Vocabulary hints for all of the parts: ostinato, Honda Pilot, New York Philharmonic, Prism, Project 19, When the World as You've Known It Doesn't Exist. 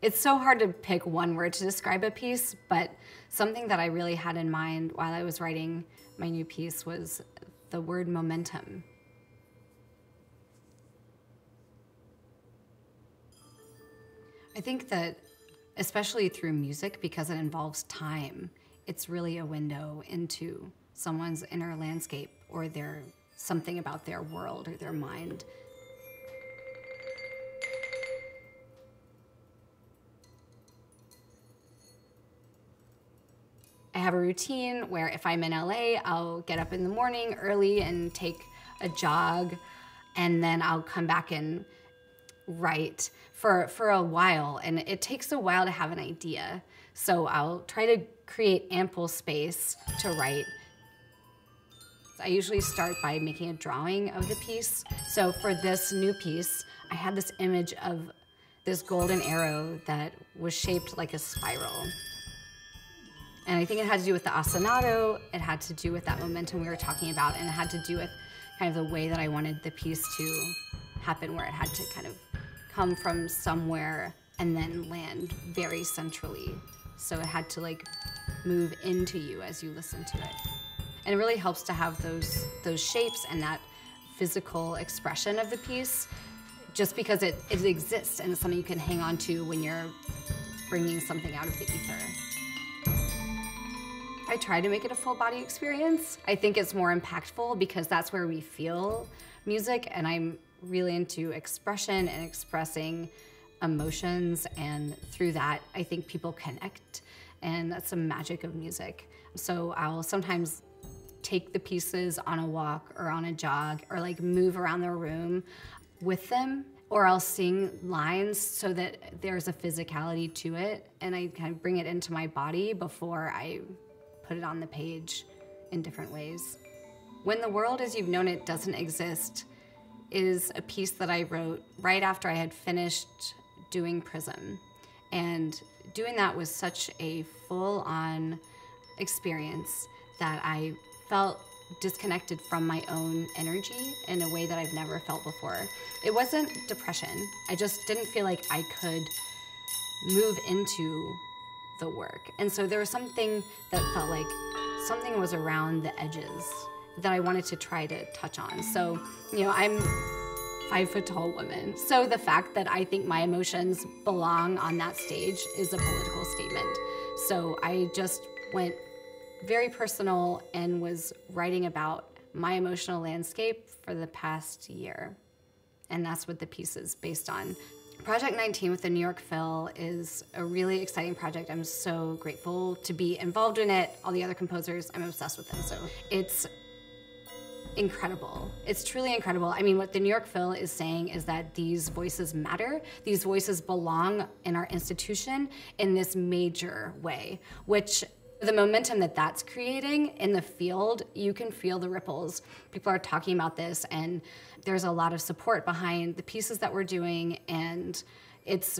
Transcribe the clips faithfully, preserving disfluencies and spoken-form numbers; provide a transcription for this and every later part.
It's so hard to pick one word to describe a piece, but something that I really had in mind while I was writing my new piece was the word momentum. I think that, especially through music, because it involves time, it's really a window into someone's inner landscape or their something about their world or their mind. I have a routine where if I'm in L A, I'll get up in the morning early and take a jog, and then I'll come back and write for, for a while. And it takes a while to have an idea. So I'll try to create ample space to write. I usually start by making a drawing of the piece. So for this new piece, I had this image of this golden arrow that was shaped like a spiral. And I think it had to do with the ostinato, it had to do with that momentum we were talking about, and it had to do with kind of the way that I wanted the piece to happen, where it had to kind of come from somewhere and then land very centrally. So it had to like move into you as you listen to it. And it really helps to have those, those shapes and that physical expression of the piece, just because it, it exists and it's something you can hang on to when you're bringing something out of the ether. I try to make it a full body experience. I think it's more impactful because that's where we feel music, and I'm really into expression and expressing emotions, and through that, I think people connect, and that's the magic of music. So I'll sometimes take the pieces on a walk or on a jog, or like move around the room with them, or I'll sing lines so that there's a physicality to it, and I kind of bring it into my body before I put it on the page in different ways. When the World as You've Known It Doesn't Exist is a piece that I wrote right after I had finished doing Prism. And doing that was such a full-on experience that I felt disconnected from my own energy in a way that I've never felt before. It wasn't depression. I just didn't feel like I could move into the work. And so there was something that felt like something was around the edges that I wanted to try to touch on. So, you know, I'm a five foot tall woman. So the fact that I think my emotions belong on that stage is a political statement. So I just went very personal and was writing about my emotional landscape for the past year. And that's what the piece is based on. Project nineteen with the New York Phil is a really exciting project. I'm so grateful to be involved in it. All the other composers, I'm obsessed with them, so it's incredible. It's truly incredible. I mean, what the New York Phil is saying is that these voices matter. These voices belong in our institution in this major way, which the momentum that that's creating in the field, you can feel the ripples. People are talking about this, and there's a lot of support behind the pieces that we're doing, and it's,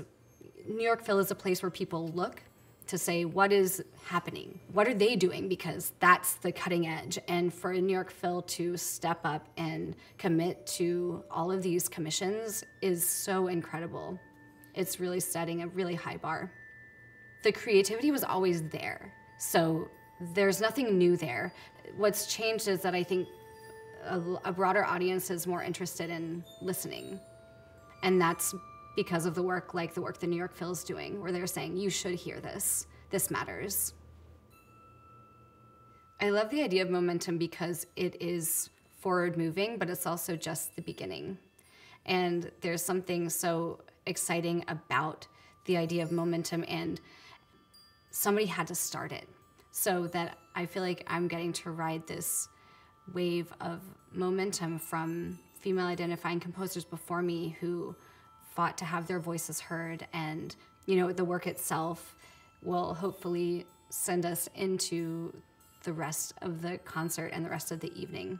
New York Phil is a place where people look to say, what is happening? What are they doing? Because that's the cutting edge. And for New York Phil to step up and commit to all of these commissions is so incredible. It's really setting a really high bar. The creativity was always there. So there's nothing new there. What's changed is that I think a, a broader audience is more interested in listening. And that's because of the work like the work the New York Phil's doing, where they're saying, you should hear this, this matters. I love the idea of momentum because it is forward moving, but it's also just the beginning. And there's something so exciting about the idea of momentum, and somebody had to start it, so that I feel like I'm getting to ride this wave of momentum from female identifying composers before me who fought to have their voices heard, and you know, the work itself will hopefully send us into the rest of the concert and the rest of the evening.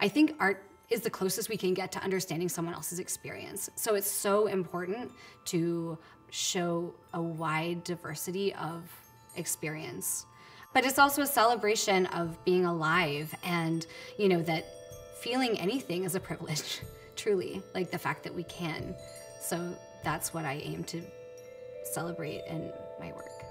I think art is the closest we can get to understanding someone else's experience. So it's so important to show a wide diversity of experience. But it's also a celebration of being alive, and you know, that feeling anything is a privilege, truly, like the fact that we can. So that's what I aim to celebrate in my work.